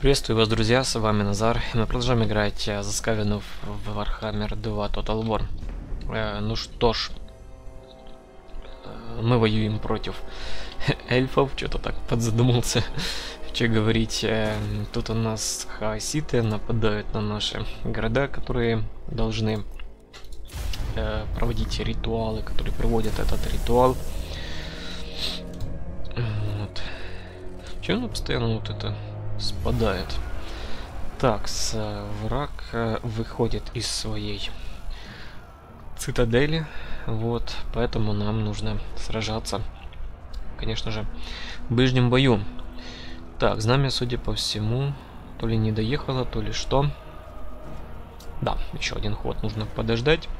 Приветствую вас, друзья, с вами Назар, и мы продолжаем играть за Скавинов в Warhammer 2 Total War. Ну что ж, мы воюем против эльфов, что-то так подзадумался, что говорить. Тут у нас хаоситы нападают на наши города, которые должны проводить ритуалы, которые проводят этот ритуал. Вот. Чего оно постоянно вот это спадает? Так, враг выходит из своей цитадели, вот, поэтому нам нужно сражаться, конечно же, в ближнем бою. Так, знамя, судя по всему, то ли не доехало, то ли что. Да, еще один ход нужно подождать.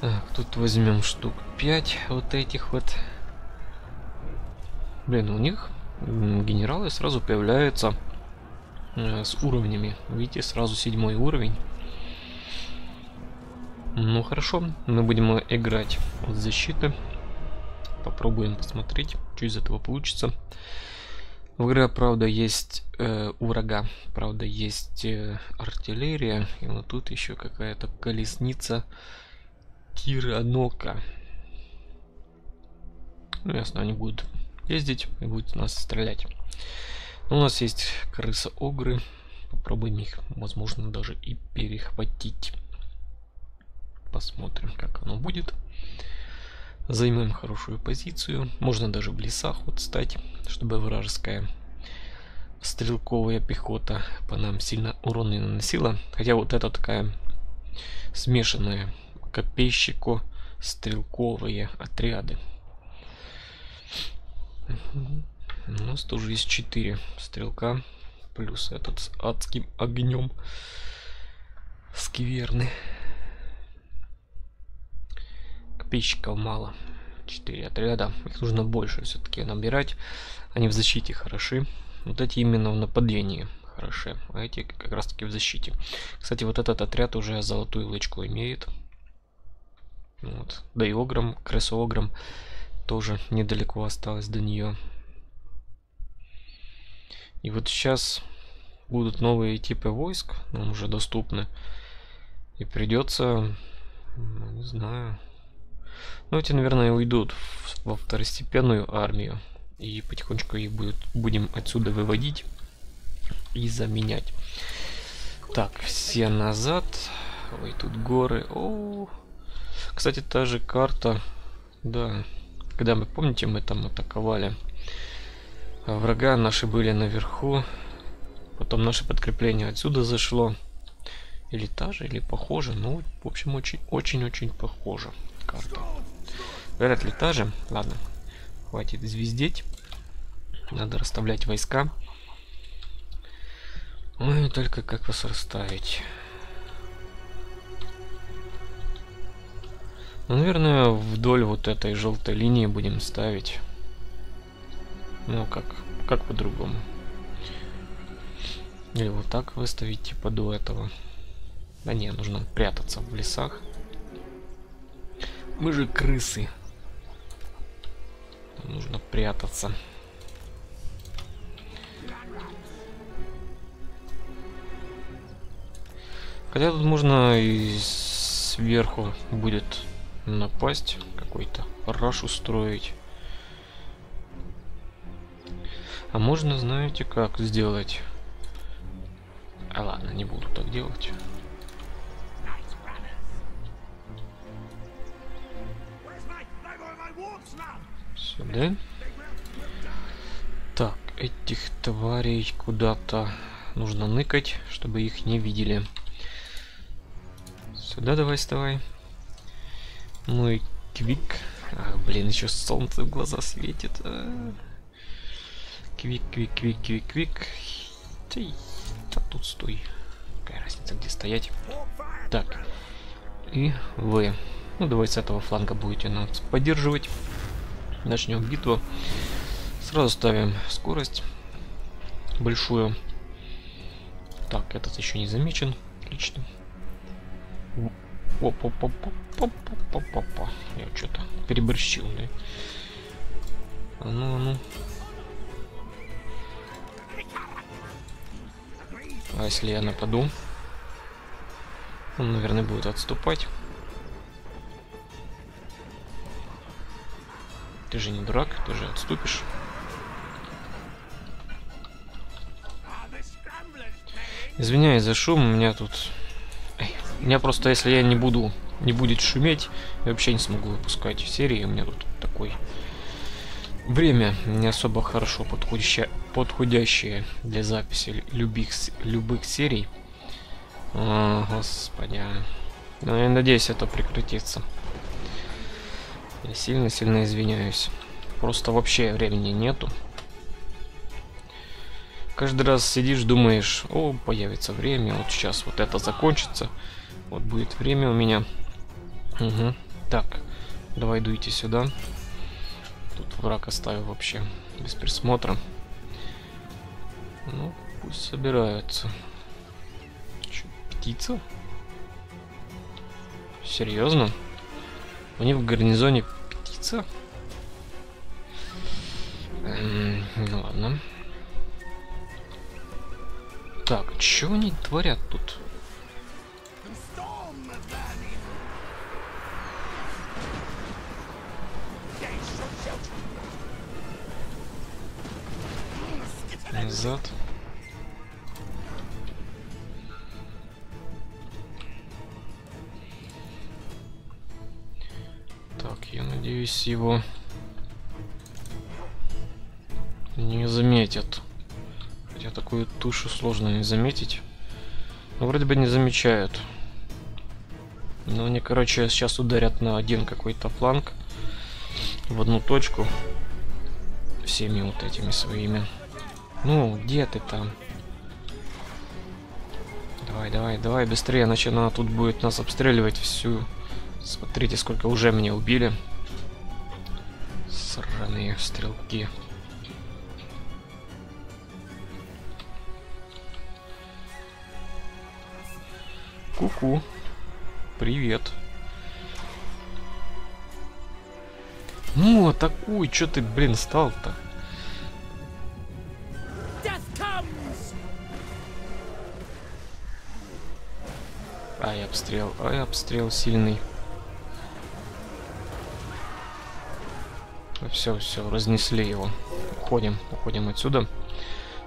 Так, тут возьмем штук 5 вот этих вот. Блин, у них генералы сразу появляются с уровнями. Видите, сразу 7 уровень. Ну хорошо, мы будем играть от защиты. Попробуем посмотреть, что из этого получится. В игре, правда, есть у врага, правда, есть артиллерия. И вот тут еще какая-то колесница Киранока. Ну, ясно, они будут ездить и будут нас стрелять. Но у нас есть крысы-огры. Попробуем их, возможно, даже и перехватить. Посмотрим, как оно будет. Займем хорошую позицию. Можно даже в лесах вот стать, чтобы вражеская стрелковая пехота по нам сильно урон не наносила. Хотя вот это такая смешанная копейщико стрелковые отряды. У нас тоже есть 4 стрелка плюс этот с адским огнем скверны. Копейщиков мало, 4 отряда, их нужно больше все-таки набирать. Они в защите хороши, вот эти именно в нападении хороши, а эти как раз таки в защите. Кстати, вот этот отряд уже золотую лычку имеет. Вот. Да и огром, крысоогром тоже недалеко осталось до нее. И вот сейчас будут новые типы войск, нам уже доступны. И придется, ну, не знаю. Ну, эти, наверное, уйдут во второстепенную армию. И потихонечку их будем отсюда выводить и заменять. Так, все назад. Ой, тут горы. О-о-о. Кстати, та же карта, да, когда мы, помните, мы там атаковали врага, наши были наверху, потом наше подкрепление отсюда зашло, или та же, или похоже, ну, в общем, очень-очень-очень похожа карта. Вряд ли та же, ладно, хватит звездеть, надо расставлять войска. Ой, только как вас расставить? Ну, наверное, вдоль вот этой желтой линии будем ставить. Ну, как по-другому. Или вот так выставить, типа, до этого. Да не, нужно прятаться в лесах. Мы же крысы. Нужно прятаться. Хотя тут можно и сверху будет напасть, какой-то раш устроить. А можно, знаете, как сделать? А ладно, не буду так делать. Сюда. Так, этих тварей куда-то нужно ныкать, чтобы их не видели. Сюда давай, вставай. Ну и квик. Ах, блин, еще солнце в глаза светит. Квик, квик, квик, квик, квик. Ты, да тут стой. Какая разница, где стоять? Так. И вы. Ну давай с этого фланга будете нас поддерживать. Начнем битву. Сразу ставим скорость большую. Так, этот еще не замечен. Отлично. Я что-то переборщил, да? Ну. А если я нападу? Он, наверное, будет отступать. Ты же не дурак, ты же отступишь. Извиняюсь за шум, у меня тут... У меня просто, если я не будет шуметь, я вообще не смогу выпускать серии. У меня тут такое время не особо хорошо подходящее для записи любых серий. О, господи. Но я надеюсь, это прекратится. Я сильно-сильно извиняюсь. Просто вообще времени нету. Каждый раз сидишь, думаешь, о, появится время, вот сейчас вот это закончится. Вот будет время у меня. Угу. Так, давай дуйте сюда. Тут враг оставил вообще без присмотра. Ну, пусть собираются. Птица? Серьезно? У них в гарнизоне птица? Ну ладно. Так, чего они творят тут? Назад. Я надеюсь, его не заметят. Хотя такую тушу сложно не заметить. Но вроде бы не замечают. Но они, короче, сейчас ударят на один какой-то фланг. В одну точку. Всеми вот этими своими. Ну, где ты там? Давай, давай, давай, быстрее, иначе она тут будет нас обстреливать всю... Смотрите, сколько уже меня убили. Сраные стрелки. Ку-ку. Привет. Ну, атакуй, чё ты, блин, стал-то? Ай, обстрел сильный. Все, разнесли его. Уходим отсюда.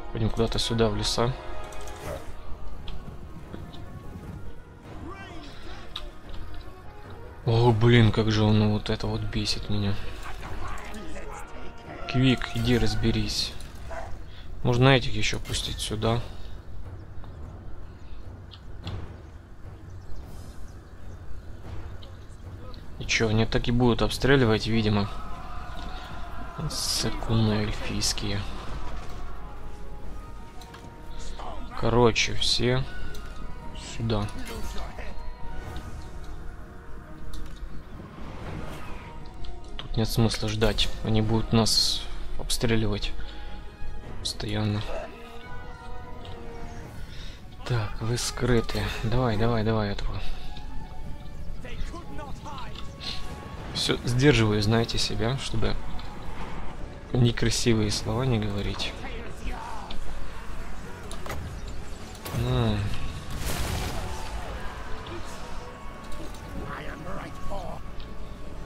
Уходим куда-то сюда, в леса. О, блин, как же он вот это вот бесит меня. Квик, иди разберись. Можно этих еще пустить сюда. И че, они так и будут обстреливать, видимо. Секунды эльфийские. Короче, все сюда. Тут нет смысла ждать. Они будут нас обстреливать постоянно. Так, вы скрыты. Давай, давай, давай этого. Все, сдерживаю, знаете себя, чтобы... некрасивые слова не говорить. А.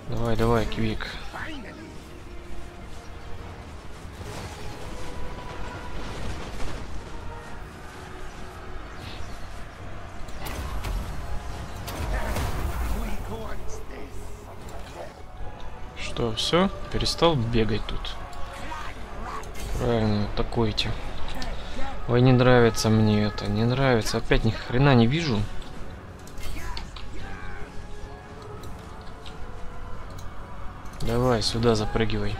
Давай, давай, Квик. Что, все? Перестал бегать тут? Правильно, атакуйте. Ой, не нравится мне это, не нравится. Опять ни хрена не вижу. Давай, сюда запрыгивай.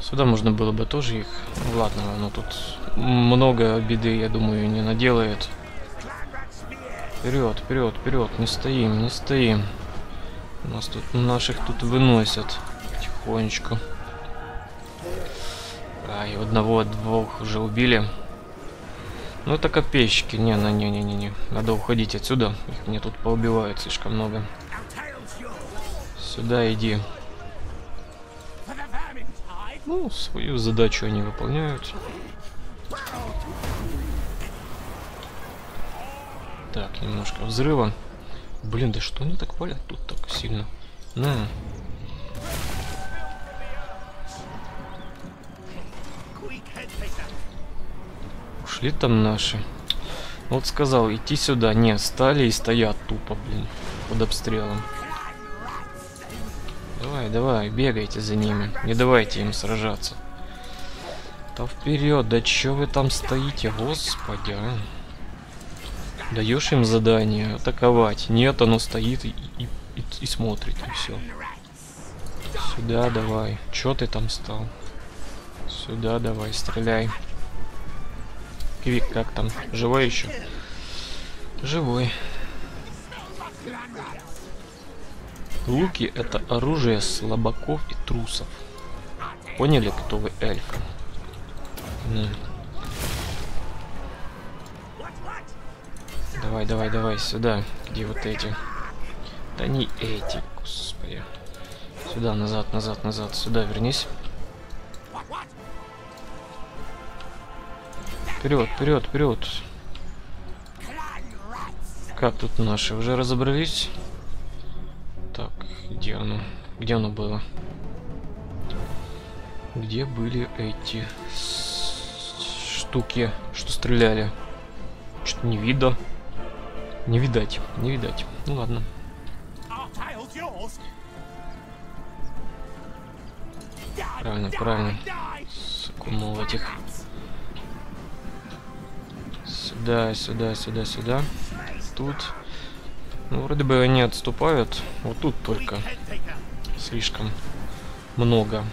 Сюда можно было бы тоже их... Ладно, но тут много беды, я думаю, не наделает. Вперед, вперед, вперед. Не стоим, не стоим. У нас тут наших тут выносят. Тихонечко. А, и одного-двух уже убили. Ну это копейщики. Не-не-не-не-не. Надо уходить отсюда. Их мне тут поубивают слишком много. Сюда иди. Ну, свою задачу они выполняют. Так, немножко взрыва. Блин, да что они так палят тут так сильно? На. Ушли там наши. Вот сказал, идти сюда. Не, стали и стоят тупо, блин, под обстрелом. Давай, давай, бегайте за ними. Не давайте им сражаться. Да вперед, да че вы там стоите, господи, а? Даешь им задание атаковать. Нет, оно стоит и смотрит, и все. Сюда давай. Че ты там стал? Сюда давай, стреляй. Квик, как там? Живой еще? Живой. Луки — это оружие слабаков и трусов. Поняли, кто вы, эльфы? Давай, давай, давай, сюда. Где вот эти? Да не эти, господи. Сюда, назад, назад, назад. Сюда вернись. Вперед, вперед, вперед. Как тут наши? Уже разобрались? Так, где оно? Где оно было? Где были эти штуки, что стреляли? Что-то не видно. Не видать, не видать. Ну ладно. Правильно, правильно. Сокунул этих. Сюда, сюда, сюда, сюда. Тут. Ну, вроде бы они отступают. Вот тут только. Слишком много.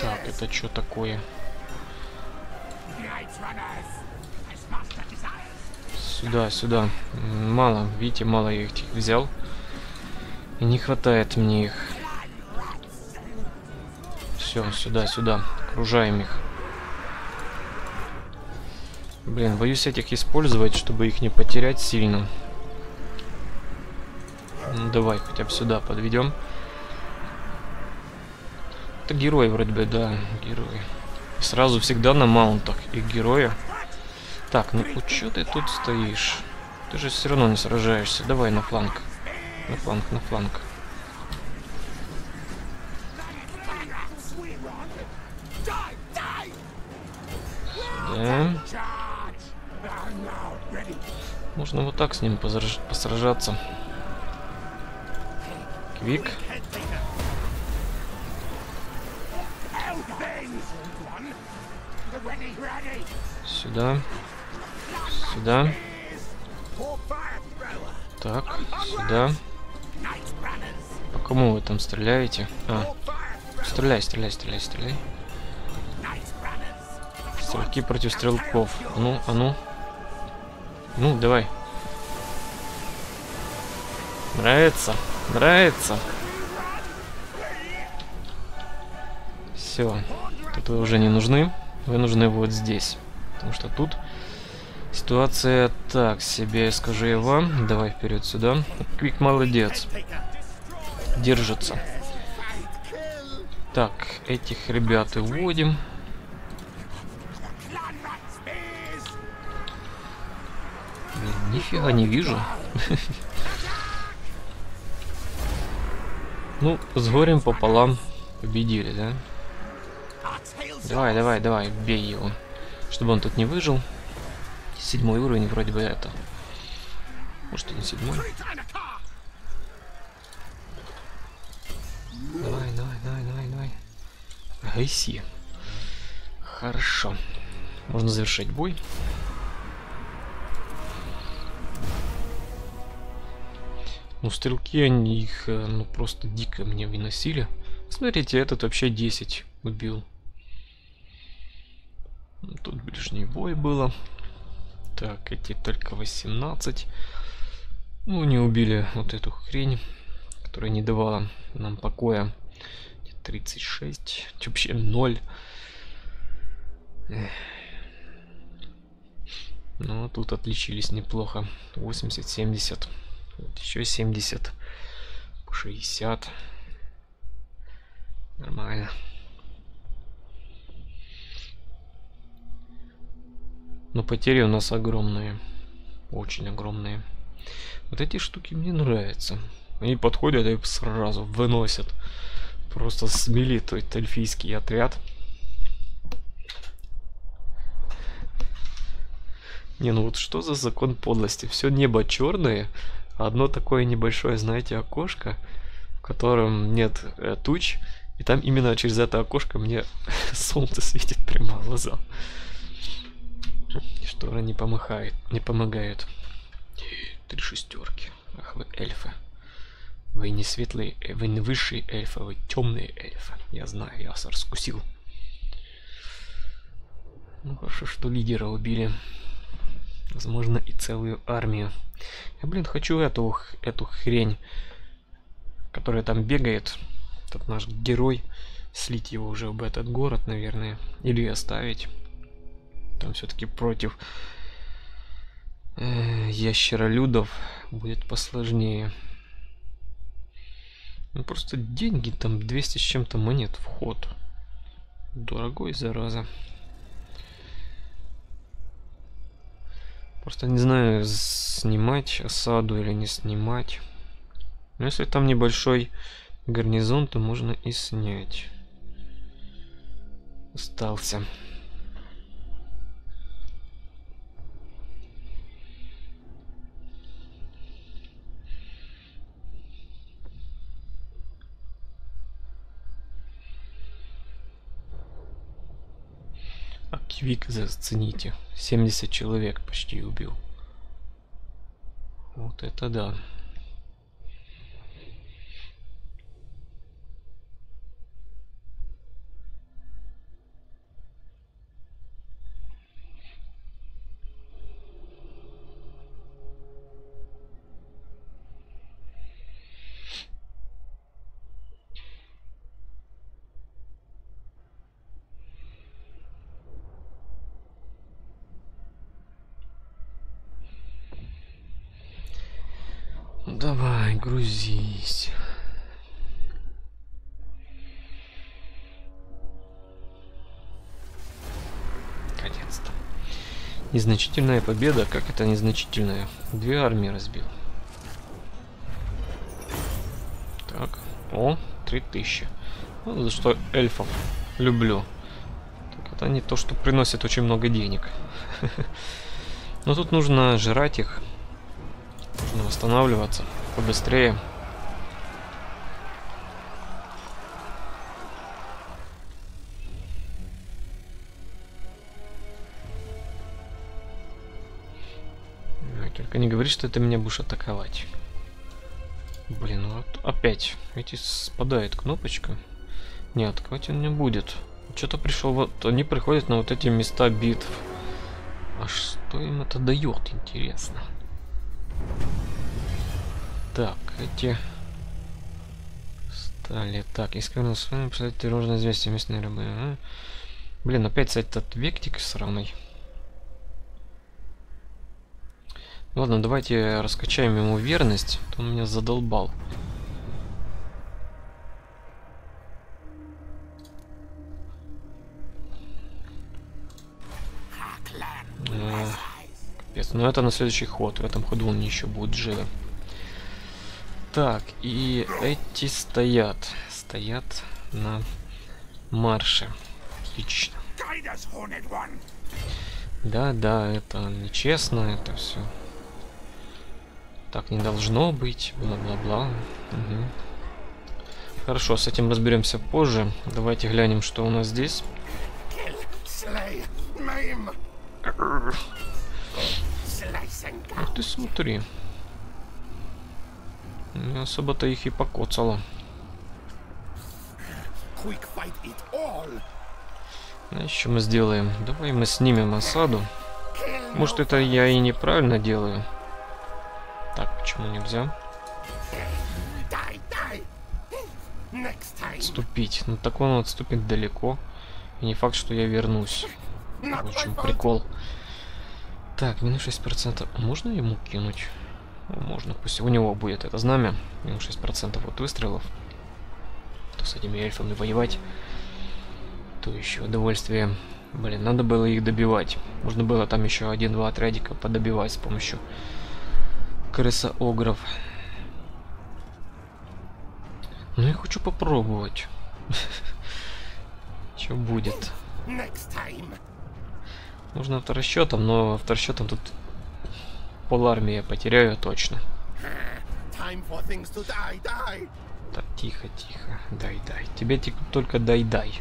Так, это что такое? Сюда, сюда. Мало, видите, мало я их взял. И не хватает мне их. Все, сюда, сюда. Окружаем их. Блин, боюсь этих использовать, чтобы их не потерять сильно. Ну, давай, хотя бы сюда подведем. Это герой вроде бы, да, герой. Сразу всегда на маунтах и героя. Так, ну чё ты тут стоишь? Ты же все равно не сражаешься. Давай на фланг. На фланг, на фланг. Сюда. Можно вот так с ним посражаться. Квик. Сюда. Сюда. Так, сюда. По кому вы там стреляете? А. Стреляй, стреляй, стреляй, стреляй. Стрелки против стрелков. А ну, а ну. Ну, давай. Нравится, нравится. Все. Тут вы уже не нужны. Вы нужны вот здесь. Потому что тут ситуация так себе, скажу я вам. Давай вперед сюда. Квик молодец. Держится. Так, этих ребят уводим. Блин, нифига не вижу. Ну, с горем пополам победили, да? Давай, давай, давай, бей его. Чтобы он тут не выжил. 7 уровень вроде бы это. Может и не 7. Давай, давай, давай, давай, давай. Гайси. Хорошо. Можно завершать бой. Ну, стрелки они их ну, просто дико мне выносили. Смотрите, этот вообще 10 убил. Тут ближний бой было. Так, эти только 18. Ну, не убили вот эту хрень, которая не давала нам покоя. 36. Вообще 0. Ну, а тут отличились неплохо. 80, 70. Вот еще 70. 60. Нормально. Но потери у нас огромные. Очень огромные. Вот эти штуки мне нравятся. Они подходят и сразу выносят. Просто смели тот эльфийский отряд. Не, ну вот что за закон подлости? Все небо черное, одно такое небольшое, знаете, окошко, в котором нет туч, и там именно через это окошко мне солнце светит прямо в глаза. Штора не помогает, не помогает. 3 шестерки. Ах вы эльфы. Вы не светлые, вы не высшие эльфы, вы темные эльфы. Я знаю, я вас раскусил. Ну хорошо, что лидера убили. Возможно, и целую армию. Я, блин, хочу эту хрень, которая там бегает. Этот наш герой. Слить его уже в этот город, наверное. Или оставить. Там все-таки против ящеролюдов будет посложнее. Ну, просто деньги там 200 с чем-то монет вход. Дорогой, зараза. Просто не знаю, снимать осаду или не снимать. Но если там небольшой гарнизон, то можно и снять. Остался. А Квик, зацените, 70 человек почти убил. Вот это да. Давай, грузись. Наконец-то. Незначительная победа. Как это незначительная? 2 армии разбил. Так. О, 3000. Ну, за что эльфов люблю. Так, это не то, что приносит очень много денег. Но тут нужно жрать их. Нужно восстанавливаться побыстрее. Только не говори, что ты меня будешь атаковать. Блин, вот опять. Видите, спадает кнопочка. Не, атаковать он не будет. Что-то пришел, вот они приходят на вот эти места битв. А что им это дает, интересно? Так, эти стали. Так, искренне с вами писать тирожное известие местные рыбы. А? Блин, опять этот вектик сраный. Ладно, давайте раскачаем ему верность. Он меня задолбал. Капец, но это на следующий ход. В этом ходу он еще будет живо. Так, и эти стоят на марше. Отлично. Да, это нечестно, это все. Так не должно быть, бла-бла-бла. Угу. Хорошо, с этим разберемся позже. Давайте глянем, что у нас здесь. Ух ты, смотри. Не особо-то их и покоцало. Еще мы сделаем. Давай мы снимем осаду. Может, это я и неправильно делаю. Так, почему нельзя? Отступить. Ну так он отступит далеко. И не факт, что я вернусь. В общем, прикол. Так, минус 6%. Можно ему кинуть? Можно, пусть у него будет это знамя. Минус 6% от выстрелов. То с этими эльфами воевать. То еще удовольствие. Блин, надо было их добивать. Можно было там еще 1-2 отрядика подобивать с помощью крысоогров. Ну я хочу попробовать. Что будет? Нужно авторасчетом, но авторасчетом тут полармии я потеряю точно. Так, тихо, тихо. Дай-дай. Тебе только дай-дай.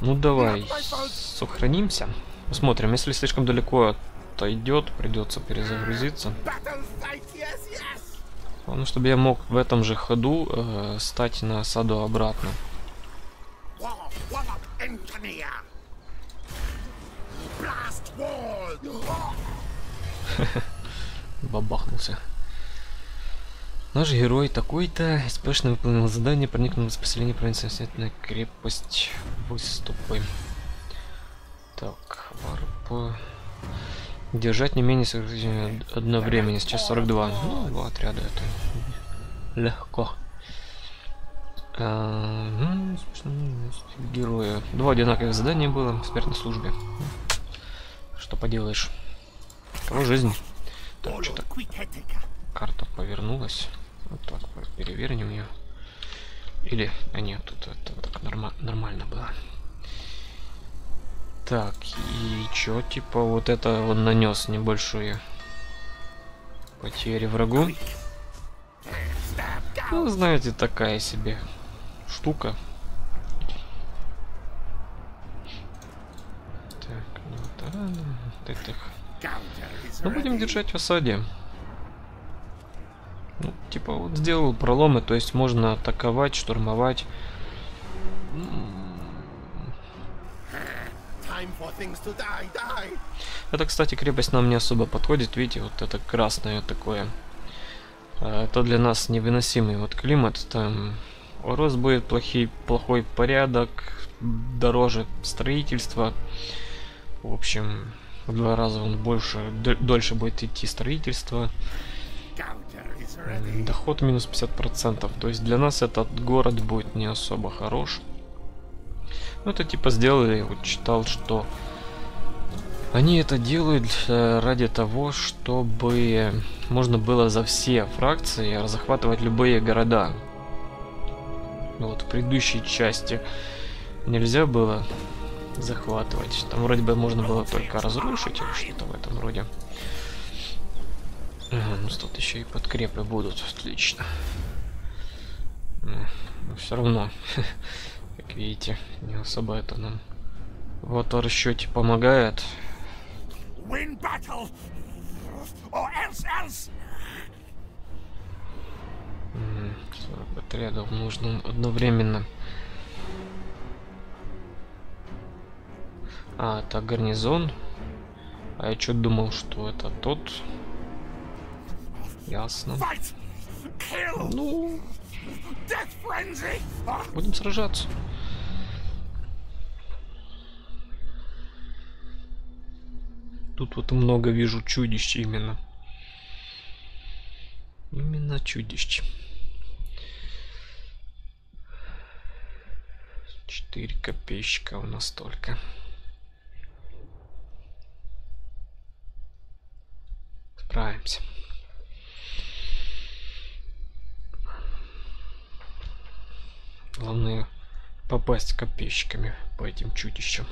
Ну давай, сохранимся. Посмотрим, если слишком далеко отойдет, придется перезагрузиться. Главное, чтобы я мог в этом же ходу стать на осаду обратно. Бабахнулся. Наш герой такой-то успешно выполнил задание, проникнул в поселение провинции, на крепость, выступы. Так, варп. Держать не менее 40 одновременно, сейчас 42. Ну, два отряда это легко. Героя. Два одинаковых задания было в экспертной службе. Что поделаешь? Такова жизнь. Так, что-то карта повернулась. Вот так, перевернем ее. Или, а нет, тут это так нормально было. Так, и чё, типа, вот это он нанес небольшие потери врагу. Ну, знаете, такая себе штука. Так, вот, вот этих. Ну, будем держать в осаде. Ну, типа, вот сделал проломы, то есть можно атаковать, штурмовать. Это, кстати, крепость нам не особо подходит. Видите, вот это красное такое. Это для нас невыносимый вот климат. Там рост будет плохой порядок, дороже строительство. В общем, в два раза он дольше будет идти строительство. Доход минус 50%. То есть для нас этот город будет не особо хорош. Ну, это типа сделали, вот читал, что они это делают ради того, чтобы можно было за все фракции захватывать любые города. Вот в предыдущей части нельзя было захватывать. Там вроде бы можно было только разрушить или что-то в этом роде. Ага, ну тут еще и подкрепы будут, отлично. Но все равно... Как видите, не особо это нам в авторасчете помогает. Отрядов нужно одновременно. А, это гарнизон. А я что-то думал, что это тот. Ясно. Ну... Будем сражаться. Тут вот много вижу чудищ именно. Именно чудищ. 4 копейщика у нас только. Справимся. Главное попасть копейщиками по этим чудищам.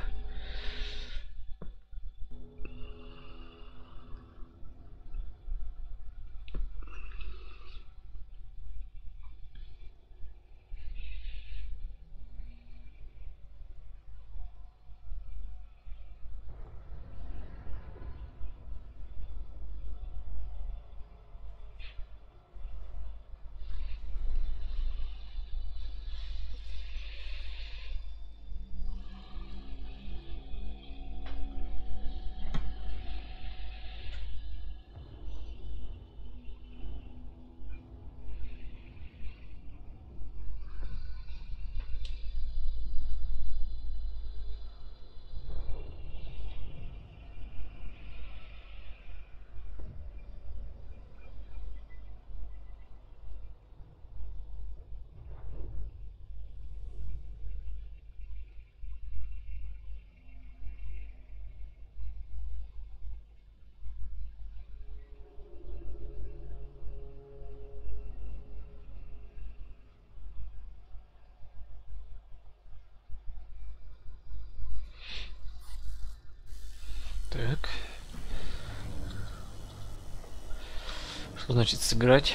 Что значит сыграть?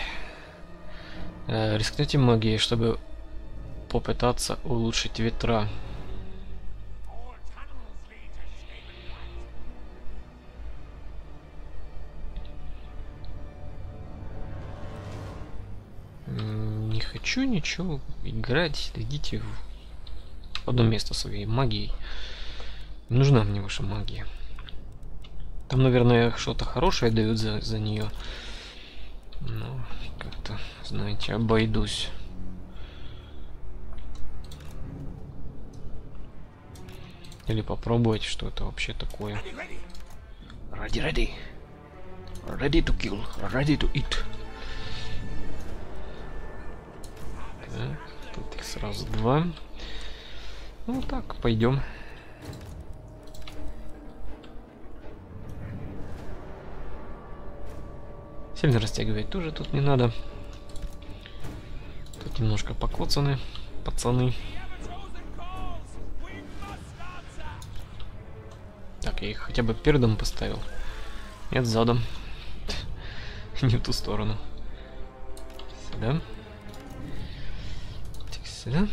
Рискните магией, чтобы попытаться улучшить ветра. Не хочу ничего играть, идите в одно место своей магией. Не нужна мне ваша магия. Там, наверное, что-то хорошее дают за нее. Но как-то, знаете, обойдусь. Или попробовать, что это вообще такое. Ready. Ready to kill. Ready to eat. Так, тут их сразу два. Ну так, пойдем. Сильно растягивать тоже тут не надо. Тут немножко покоцаны, пацаны. Так, я их хотя бы передом поставил. Нет, задом. Не в ту сторону. Сюда. Сюда.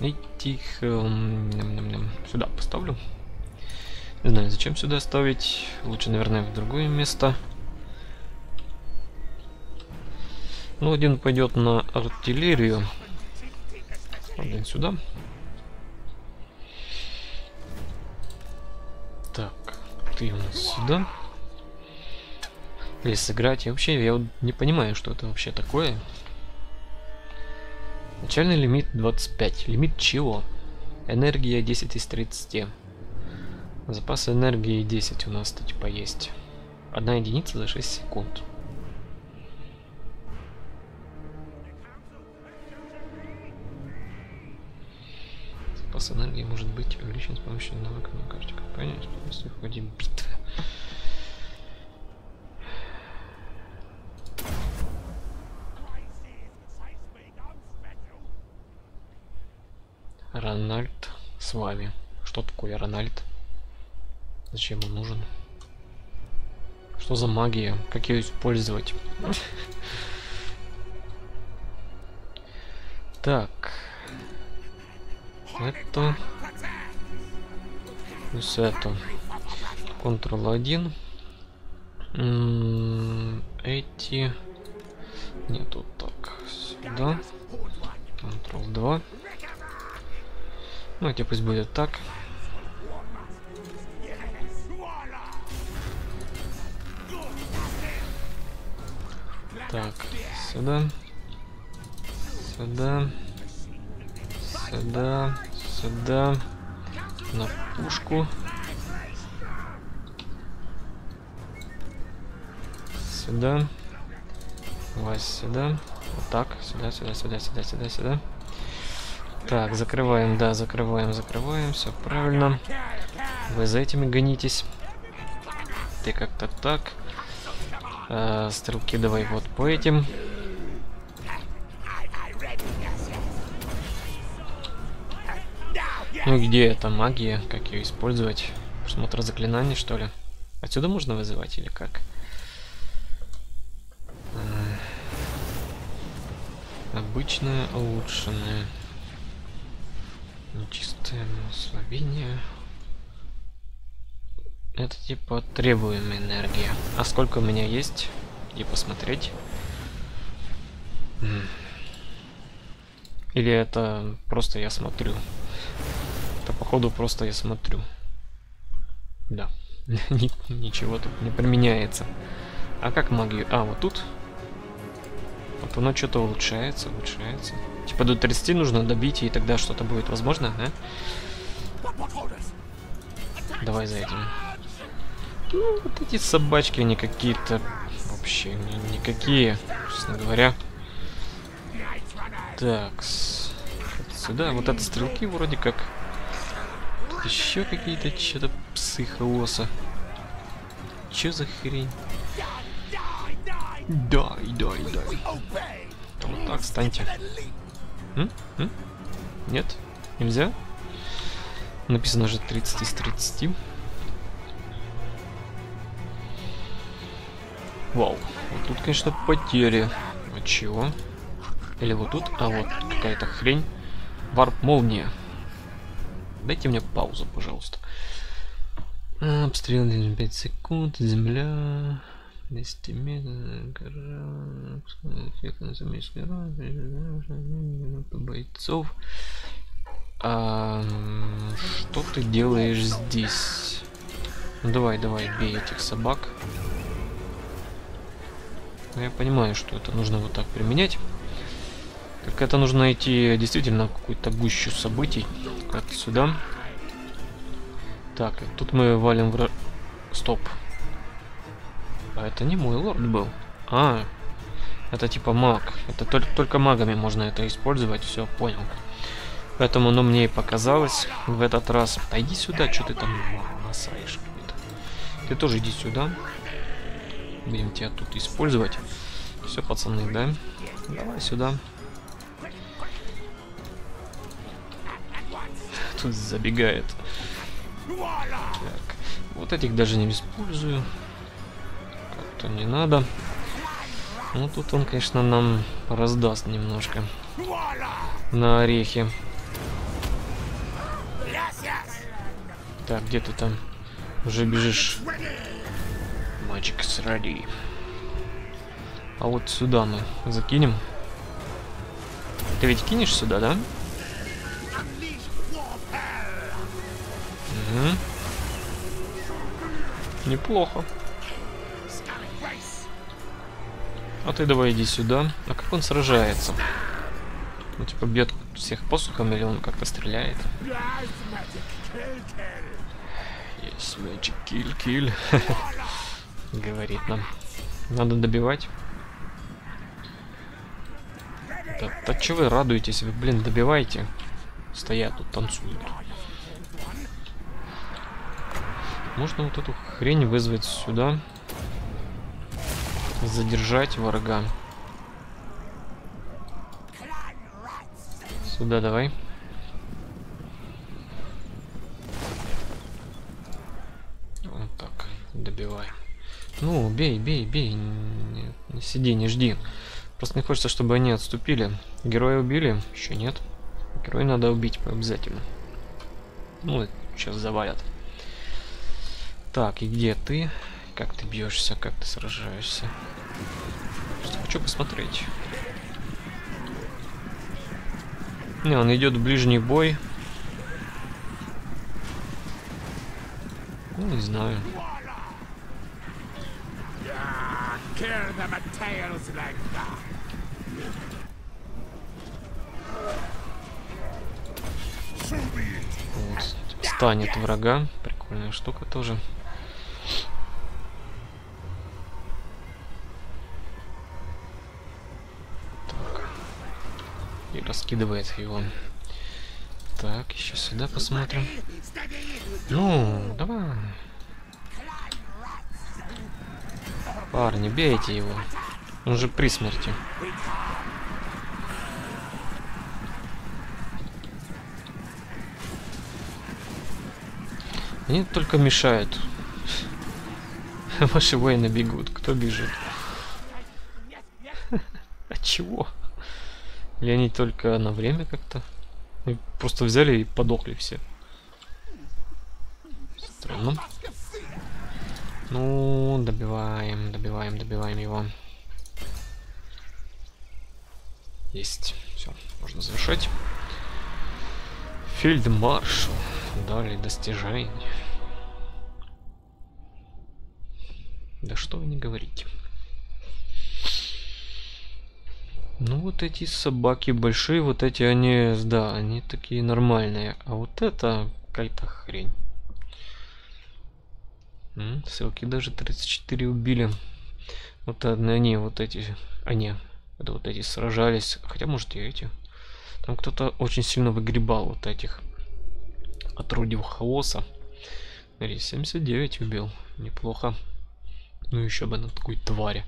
И тихо. Сюда поставлю. Не знаю, зачем сюда ставить. Лучше, наверное, в другое место. Ну, один пойдет на артиллерию. Один сюда. Так, ты у нас сюда. Или сыграть. И вообще, я вот не понимаю, что это вообще такое. Начальный лимит 25. Лимит чего? Энергия 10 из 30. Запас энергии 10 у нас, типа, есть. 1 единица за 6 секунд. Запас энергии может быть увеличен с помощью навыка на карте компании, если в ходе битвы. Рональд с вами. Что такое Рональд? Зачем он нужен? Что за магия? Как ее использовать? Так. Это. Плюс это. Ctrl-1. Эти. Не, тут так. Сюда. Ctrl-2. Ну, а пусть будет так. Так, сюда. Сюда. Сюда. Сюда. На пушку. Сюда. Вас сюда. Вот так. Сюда, сюда, сюда, сюда, сюда, сюда. Так, закрываем, да, закрываем, все правильно. Вы за этими гонитесь. Ты как-то так. Стрелки давай вот по этим. Ну где эта магия? Как ее использовать? Просмотр заклинаний, что ли? Отсюда можно вызывать или как? Обычная, улучшенная. Нечистое слабение. Это типа требуемая энергия. А сколько у меня есть? И посмотреть. Или это просто я смотрю? Это походу просто я смотрю. Да. Ничего тут не применяется. А как магию? А, вот тут. Вот оно что-то улучшается, улучшается. Типа до 30 нужно добить, и тогда что-то будет возможно, да? Давай за этим. Ну, вот эти собачки, они какие-то... Вообще, никакие, честно говоря. Так, сюда. Вот это стрелки вроде как. Тут еще какие-то что-то псы хаоса. Че за хрень? Дай. Вот так, встаньте. Нет? Нельзя? Написано же 30 из 30. Вау. Вот тут, конечно, потери. От чего? Или вот тут? А вот какая-то хрень. Варп-молния. Дайте мне паузу, пожалуйста. Обстрел 5 секунд. Земля. 10 метров. Гора. Бойцов. Что ты делаешь здесь? Ну, давай, давай, бей этих собак. Но я понимаю, что это нужно вот так применять. Только это нужно идти действительно в какую-то гущу событий. Как сюда. Так, тут мы валим враг... Стоп. А это не мой лорд был. А, это типа маг. Это только магами можно это использовать. Все, понял. Поэтому оно мне и показалось в этот раз. Да иди сюда, что ты там насаешь. Ты тоже иди сюда. Будем тебя тут использовать. Все, пацаны, да? Давай сюда. Тут забегает. Так. Вот этих даже не использую. Как-то не надо. Ну, тут он, конечно, нам раздаст немножко. На орехи. Так, где ты там? Уже бежишь. Мальчик с ради. А вот сюда мы закинем. Ты ведь кинешь сюда, да? Угу. Неплохо. А ты давай иди сюда. А как он сражается? Ну, типа, бьет всех посухом или он как-то стреляет? Есть мячик, киль-киль. Говорит нам. Надо добивать. Да чего вы радуетесь? Вы, блин, добивайте. Стоят тут, танцуют. Можно вот эту хрень вызвать сюда. Задержать врага. Сюда давай. Вот так. Добивай. Ну, бей, бей, бей. Не сиди, не жди. Просто не хочется, чтобы они отступили. Героя убили? Еще нет. Героя надо убить обязательно. Ну, сейчас завалят. Так, и где ты? Как ты бьешься? Как ты сражаешься? Просто хочу посмотреть. Не, он идет в ближний бой. Ну, не знаю. Вот, станет врага. Прикольная штука тоже. И раскидывает его. Так, еще сюда посмотрим. Ну, давай. Парни, бейте его. Он же при смерти. Они только мешают. Ваши воины бегут. Кто бежит? От чего? Или они только на время как-то? Просто взяли и подохли все. Странно. Ну, добиваем, добиваем, добиваем его. Есть. Все, можно завершать. Фельдмаршал. Далее достижение. Да что вы не говорите. Ну вот эти собаки большие, вот эти они, да, они такие нормальные. А вот это какая-то хрень. Ссылки даже 34 убили. Вот они, вот эти, они, это вот эти сражались. Хотя может и эти. Там кто-то очень сильно выгребал вот этих. Отрудил хаоса. Смотри, 79 убил. Неплохо. Ну еще бы на такой твари.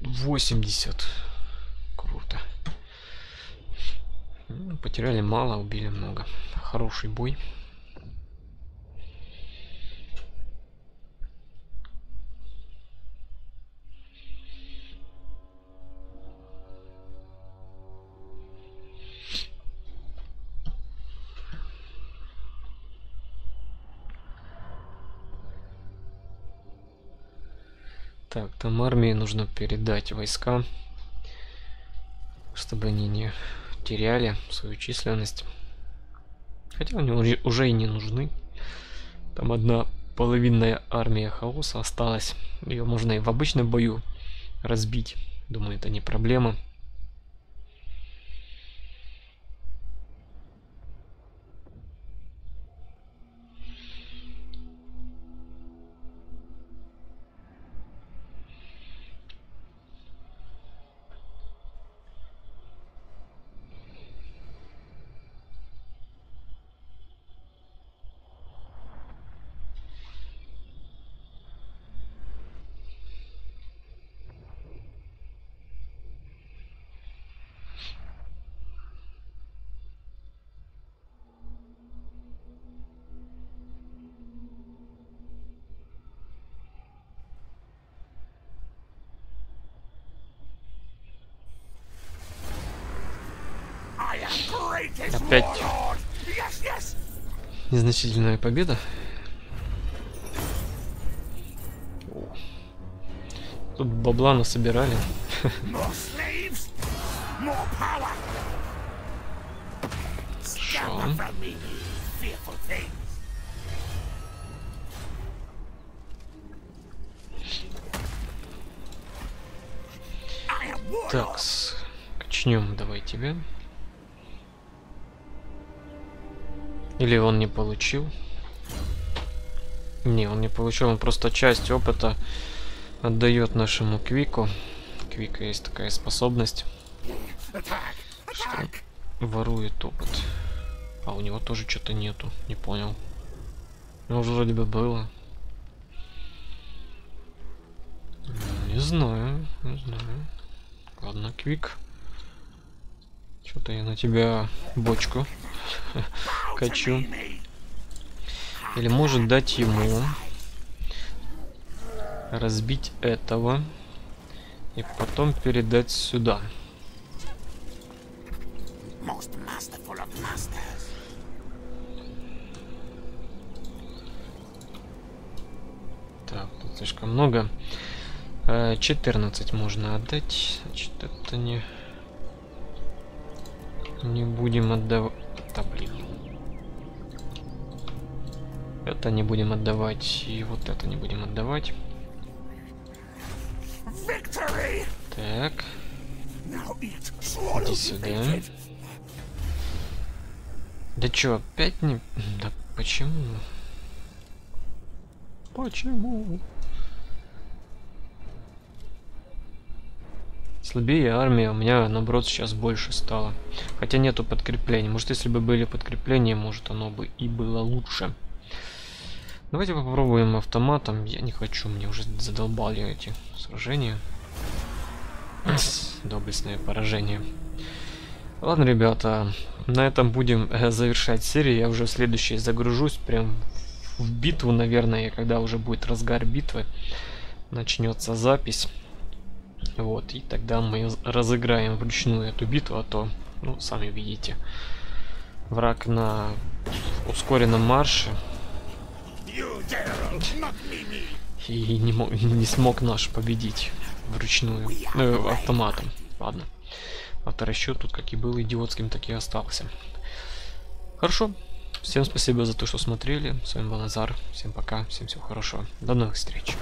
80. Круто. Потеряли мало, убили много. Хороший бой. Так, там армии нужно передать войска, чтобы они не теряли свою численность. Хотя они уже и не нужны. Там одна половинная армия хаоса осталась. Ее можно и в обычном бою разбить. Думаю, это не проблема. Опять незначительная победа. Тут бабла насобирали. Хорошо. Так, качнем давай тебя. Или он не получил? Не, он не получил, он просто часть опыта отдает нашему Квику. Квика есть такая способность, что ворует опыт. А у него тоже что-то нету, не понял. Ну, вроде бы было. Не знаю, не знаю. Ладно, Квик. Что-то я на тебя бочку качу. Или может дать ему разбить этого и потом передать сюда. Так, тут слишком много. 14 можно отдать. Значит, это не... Не будем отдавать... Да, блин. Это не будем отдавать. И вот это не будем отдавать. Так. Иди сюда. Да чё, опять не... Да почему? Почему? Слабее армия, у меня наоборот сейчас больше стало. Хотя нету подкреплений. Может, если бы были подкрепления, может, оно бы и было лучше. Давайте попробуем автоматом. Я не хочу, мне уже задолбали эти сражения. Доблестное поражение. Ладно, ребята, на этом будем завершать серию. Я уже в следующей загружусь прям в битву, наверное, когда уже будет разгар битвы. Начнется запись. Вот, и тогда мы разыграем вручную эту битву, а то, ну, сами видите, враг на ускоренном марше. И не смог наш победить вручную, автоматом. Ладно, авторасчет тут как и был идиотским, так и остался. Хорошо, всем спасибо за то, что смотрели. С вами был Назар, всем пока, всем всего хорошего, до новых встреч.